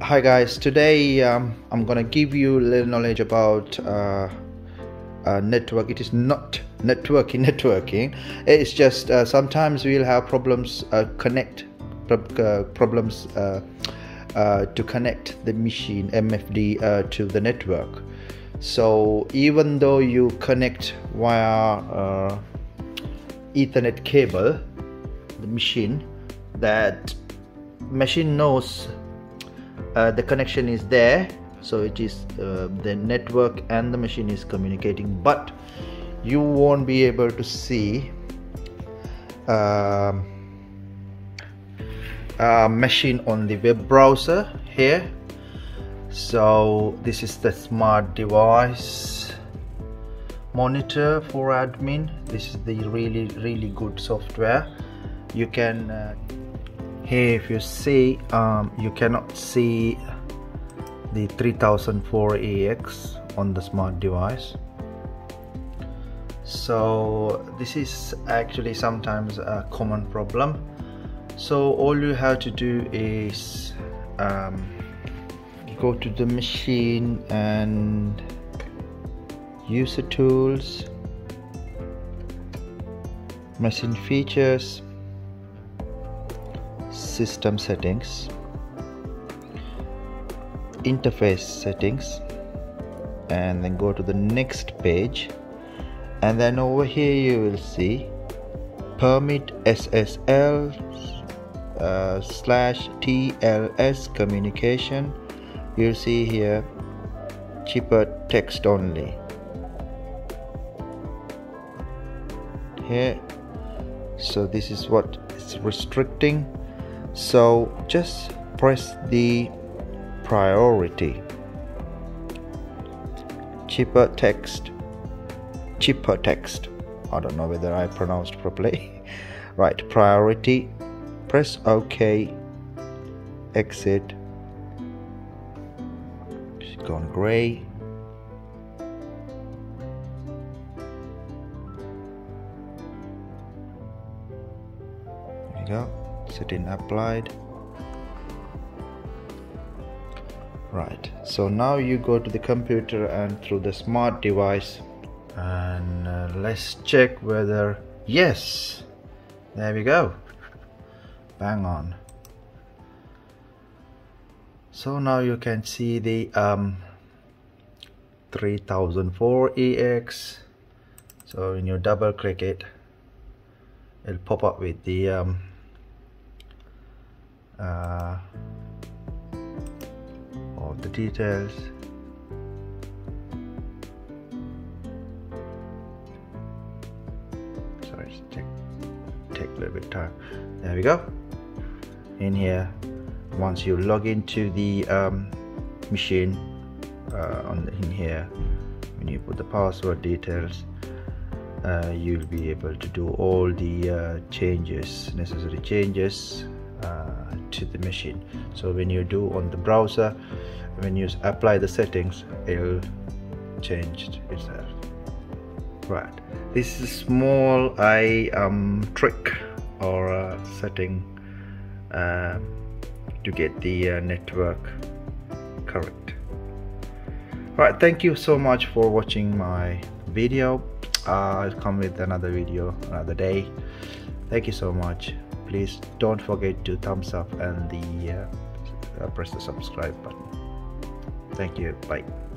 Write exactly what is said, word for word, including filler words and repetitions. Hi guys, today um, I'm gonna give you a little knowledge about uh, uh, network. It is not networking networking, it's just uh, sometimes we'll have problems uh, connect uh, problems uh, uh, to connect the machine M F D uh, to the network. So even though you connect via uh, Ethernet cable, the machine that machine knows Uh, the connection is there, so it is uh, the network and the machine is communicating, but you won't be able to see uh, uh, machine on the web browser here. So this is the smart device monitor for admin. This is the really really good software. You can uh, here if you see, um, you cannot see the three thousand four E X on the smart device. So this is actually sometimes a common problem. So all you have to do is um, go to the machine and user tools, machine features, system settings, interface settings, and then go to the next page, and then over here you will see permit S S L uh, slash T L S communication. You'll see here cheaper text only here, so this is what it's restricting. So just press the priority, cheaper text, cheaper text. I don't know whether I pronounced properly. Right, priority, press OK, exit, it's gone grey. There you go. Setting applied. Right, so now you go to the computer and through the smart device, and uh, let's check whether, yes, there we go, bang on. So now you can see the um, three thousand four E X. So when you double click it, it'll pop up with the um, Uh, all the details. Sorry, it's take take a little bit of time. There we go. In here, once you log into the um, machine, uh, on the, in here, when you put the password details, uh, you'll be able to do all the uh, changes, necessary changes. Uh, to the machine. So when you do on the browser, when you apply the settings, it'll change itself. Right, this is small I um, trick or uh, setting uh, to get the uh, network correct. Right, thank you so much for watching my video. uh, I'll come with another video another day. Thank you so much. Please don't forget to thumbs up and the uh, press the subscribe button. Thank you. Bye.